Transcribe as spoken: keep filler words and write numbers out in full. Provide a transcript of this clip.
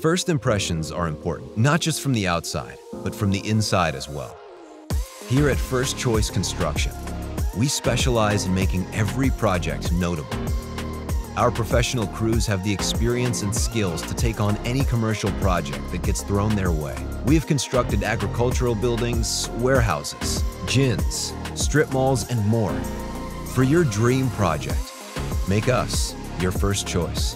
First impressions are important, not just from the outside, but from the inside as well. Here at First Choice Construction, we specialize in making every project notable. Our professional crews have the experience and skills to take on any commercial project that gets thrown their way. We have constructed agricultural buildings, warehouses, gyms, strip malls, and more. For your dream project, make us your first choice.